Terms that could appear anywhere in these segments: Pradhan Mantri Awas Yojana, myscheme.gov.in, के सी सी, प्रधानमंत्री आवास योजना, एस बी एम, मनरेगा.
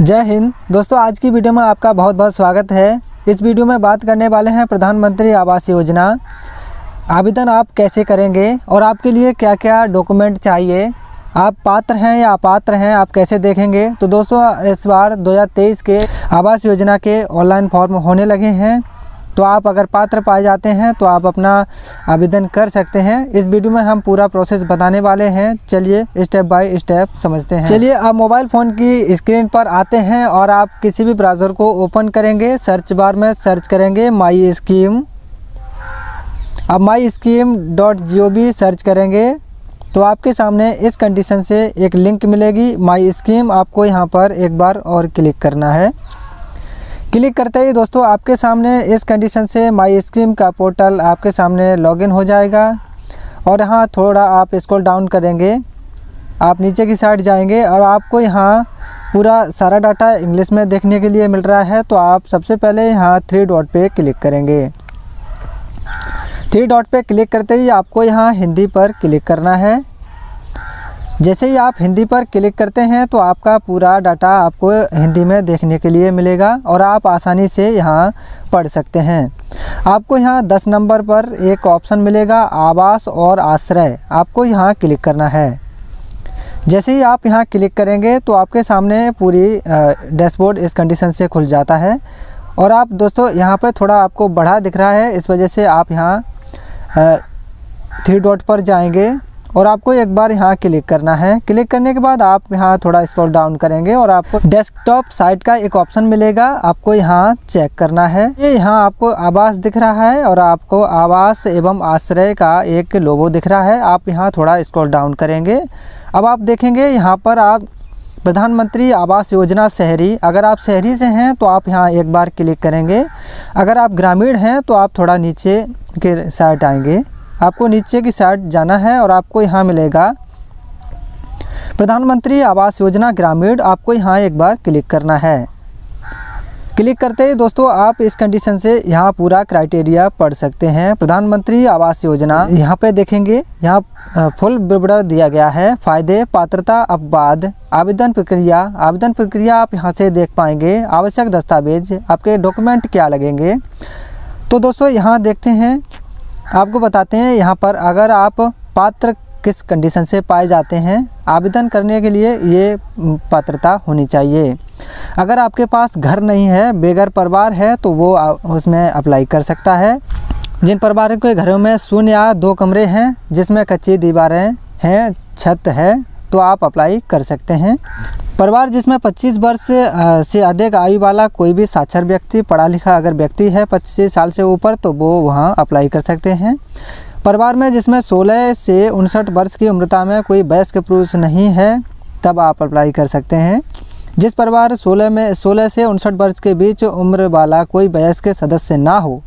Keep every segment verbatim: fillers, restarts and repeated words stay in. जय हिंद दोस्तों, आज की वीडियो में आपका बहुत बहुत स्वागत है। इस वीडियो में बात करने वाले हैं प्रधानमंत्री आवास योजना आवेदन आप कैसे करेंगे और आपके लिए क्या क्या डॉक्यूमेंट चाहिए, आप पात्र हैं या अपात्र हैं, आप कैसे देखेंगे। तो दोस्तों, इस बार दो हज़ार तेईस के आवास योजना के ऑनलाइन फॉर्म होने लगे हैं, तो आप अगर पात्र पाए जाते हैं तो आप अपना आवेदन कर सकते हैं। इस वीडियो में हम पूरा प्रोसेस बताने वाले हैं। चलिए स्टेप बाय स्टेप समझते हैं। चलिए आप मोबाइल फ़ोन की स्क्रीन पर आते हैं और आप किसी भी ब्राउज़र को ओपन करेंगे। सर्च बार में सर्च करेंगे माई स्कीम। आप my scheme dot G O V search करेंगे तो आपके सामने इस कंडीशन से एक लिंक मिलेगी माई स्कीम। आपको यहाँ पर एक बार और क्लिक करना है। क्लिक करते ही दोस्तों आपके सामने इस कंडीशन से माई स्कीम का पोर्टल आपके सामने लॉगिन हो जाएगा। और यहाँ थोड़ा आप स्क्रॉल डाउन करेंगे, आप नीचे की साइड जाएंगे और आपको यहाँ पूरा सारा डाटा इंग्लिश में देखने के लिए मिल रहा है। तो आप सबसे पहले यहाँ थ्री डॉट पे क्लिक करेंगे। थ्री डॉट पे क्लिक करते ही आपको यहाँ हिंदी पर क्लिक करना है। जैसे ही आप हिंदी पर क्लिक करते हैं तो आपका पूरा डाटा आपको हिंदी में देखने के लिए मिलेगा और आप आसानी से यहाँ पढ़ सकते हैं। आपको यहाँ दस नंबर पर एक ऑप्शन मिलेगा आवास और आश्रय, आपको यहाँ क्लिक करना है। जैसे ही आप यहाँ क्लिक करेंगे तो आपके सामने पूरी डैशबोर्ड इस कंडीशन से खुल जाता है। और आप दोस्तों यहाँ पर थोड़ा आपको बढ़ा दिख रहा है, इस वजह से आप यहाँ थ्री डॉट पर जाएंगे और आपको एक बार यहाँ क्लिक करना है। क्लिक करने के बाद आप यहाँ थोड़ा स्क्रॉल डाउन करेंगे और आपको डेस्कटॉप साइट का एक ऑप्शन मिलेगा, आपको यहाँ चेक करना है। ये यहाँ आपको आवास दिख रहा है और आपको आवास एवं आश्रय का एक लोगो दिख रहा है। आप यहाँ थोड़ा स्क्रॉल डाउन करेंगे। अब आप देखेंगे यहाँ पर आप प्रधानमंत्री आवास योजना शहरी, अगर आप शहरी से हैं तो आप यहाँ एक बार क्लिक करेंगे। अगर आप ग्रामीण हैं तो आप थोड़ा नीचे के साइड आएँगे, आपको नीचे की साइड जाना है और आपको यहाँ मिलेगा प्रधानमंत्री आवास योजना ग्रामीण, आपको यहाँ एक बार क्लिक करना है। क्लिक करते ही दोस्तों आप इस कंडीशन से यहाँ पूरा क्राइटेरिया पढ़ सकते हैं। प्रधानमंत्री आवास योजना यहाँ पे देखेंगे, यहाँ फुल विवरण दिया गया है, फ़ायदे, पात्रता, अपवाद, आवेदन प्रक्रिया। आवेदन प्रक्रिया आप यहाँ से देख पाएंगे, आवश्यक दस्तावेज, आपके डॉक्यूमेंट क्या लगेंगे। तो दोस्तों यहाँ देखते हैं, आपको बताते हैं यहाँ पर अगर आप पात्र किस कंडीशन से पाए जाते हैं। आवेदन करने के लिए ये पात्रता होनी चाहिए। अगर आपके पास घर नहीं है, बेघर परिवार है तो वो उसमें अप्लाई कर सकता है। जिन परिवारों के घरों में शून्य या दो कमरे हैं, जिसमें कच्ची दीवारें हैं, छत है, तो आप अप्लाई कर सकते हैं। परिवार जिसमें पच्चीस वर्ष से अधिक आयु वाला कोई भी साक्षर व्यक्ति, पढ़ा लिखा अगर व्यक्ति है पच्चीस साल से ऊपर तो वो वहाँ अप्लाई कर सकते हैं। परिवार में जिसमें सोलह से उनसठ वर्ष की उम्रता में कोई वयस्क पुरुष नहीं है, तब आप अप्लाई कर सकते हैं। जिस परिवार सोलह में सोलह से उनसठ वर्ष के बीच उम्र वाला कोई वयस्क सदस्य ना हो,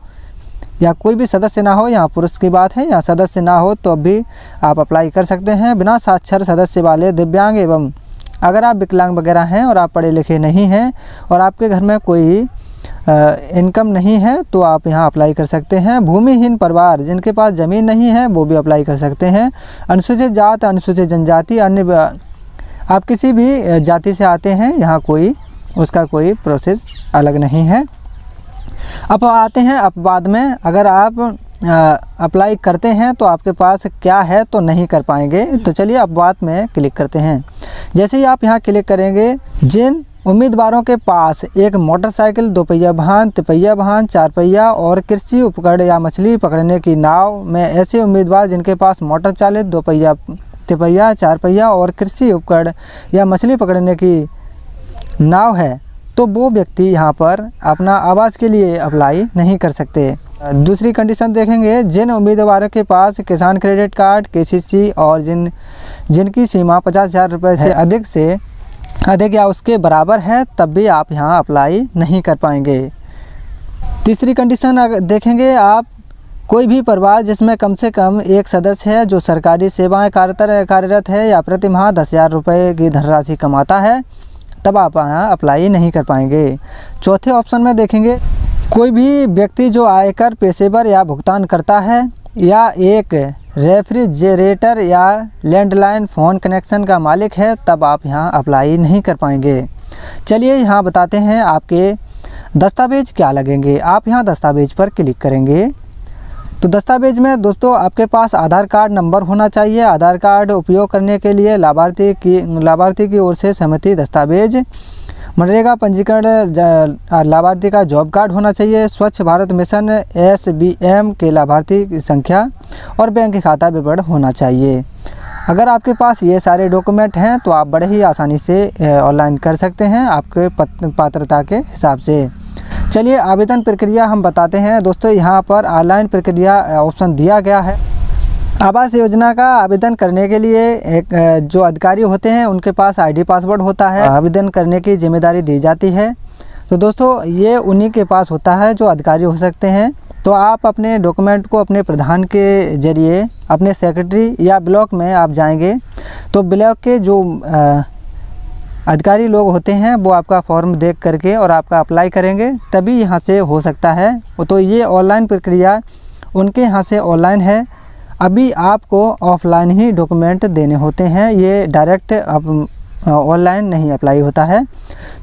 या कोई भी सदस्य ना हो, यहाँ पुरुष की बात है, यहाँ सदस्य ना हो तो भी आप अप्लाई कर सकते हैं। बिना साक्षर सदस्य वाले, दिव्यांग एवं अगर आप विकलांग वगैरह हैं और आप पढ़े लिखे नहीं हैं और आपके घर में कोई इनकम नहीं है तो आप यहाँ अप्लाई कर सकते हैं। भूमिहीन परिवार जिनके पास ज़मीन नहीं है वो भी अप्लाई कर सकते हैं। अनुसूचित जात, अनुसूचित जनजाति, अन्य आप किसी भी जाति से आते हैं, यहाँ कोई उसका कोई प्रोसेस अलग नहीं है। अब आते हैं अपवाद में, अगर आप अप्लाई करते हैं तो आपके पास क्या है तो नहीं कर पाएंगे। तो चलिए अपवाद में क्लिक करते हैं। जैसे ही आप यहाँ क्लिक करेंगे, जिन उम्मीदवारों के पास एक मोटरसाइकिल, दोपहिया वाहन, तिपहिया वाहन, चार पहिया और कृषि उपकरण या मछली पकड़ने की नाव में, ऐसे उम्मीदवार जिनके पास मोटर चालित, दोपहिया, तिपहिया, चार पहिया और कृषि उपकरण या मछली पकड़ने की नाव है, तो वो व्यक्ति यहाँ पर अपना आवास के लिए अप्लाई नहीं कर सकते। दूसरी कंडीशन देखेंगे, जिन उम्मीदवारों के पास किसान क्रेडिट कार्ड, के सी सी और जिन जिनकी सीमा पचास हज़ार रुपये से अधिक से अधिक या उसके बराबर है, तब भी आप यहाँ अप्लाई नहीं कर पाएंगे। तीसरी कंडीशन देखेंगे आप, कोई भी परिवार जिसमें कम से कम एक सदस्य है जो सरकारी सेवाएं कार्यरत है या प्रतिमाह दस हज़ार रुपये की धनराशि कमाता है, तब आप यहाँ अप्लाई नहीं कर पाएंगे। चौथे ऑप्शन में देखेंगे, कोई भी व्यक्ति जो आयकर पेशेवर या भुगतान करता है या एक रेफ्रिजरेटर या लैंडलाइन फ़ोन कनेक्शन का मालिक है तब आप यहाँ अप्लाई नहीं कर पाएंगे। चलिए यहाँ बताते हैं आपके दस्तावेज़ क्या लगेंगे। आप यहाँ दस्तावेज़ पर क्लिक करेंगे तो दस्तावेज़ में दोस्तों आपके पास आधार कार्ड नंबर होना चाहिए। आधार कार्ड उपयोग करने के लिए लाभार्थी की लाभार्थी की ओर से सहमति दस्तावेज़, मनरेगा पंजीकरण लाभार्थी का जॉब कार्ड होना चाहिए, Swachh Bharat mission एस बी एम के लाभार्थी की संख्या और बैंक खाता विवरण होना चाहिए। अगर आपके पास ये सारे डॉक्यूमेंट हैं तो आप बड़े ही आसानी से ऑनलाइन कर सकते हैं आपके पात्रता के हिसाब से। चलिए आवेदन प्रक्रिया हम बताते हैं दोस्तों। यहाँ पर ऑनलाइन प्रक्रिया ऑप्शन दिया गया है। आवास योजना का आवेदन करने के लिए एक जो अधिकारी होते हैं उनके पास आईडी पासवर्ड होता है, आवेदन करने की जिम्मेदारी दी जाती है। तो दोस्तों ये उन्हीं के पास होता है जो अधिकारी हो सकते हैं। तो आप अपने डॉक्यूमेंट को अपने प्रधान के जरिए अपने सेक्रेटरी या ब्लॉक में आप जाएंगे तो ब्लॉक के जो अधिकारी लोग होते हैं वो आपका फॉर्म देख करके और आपका अप्लाई करेंगे तभी यहाँ से हो सकता है। तो ये ऑनलाइन प्रक्रिया उनके यहाँ से ऑनलाइन है। अभी आपको ऑफलाइन ही डॉक्यूमेंट देने होते हैं, ये डायरेक्ट अब ऑनलाइन नहीं अप्लाई होता है।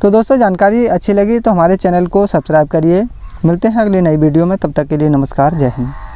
तो दोस्तों जानकारी अच्छी लगी तो हमारे चैनल को सब्सक्राइब करिए। मिलते हैं अगली नई वीडियो में, तब तक के लिए नमस्कार, जय हिंद।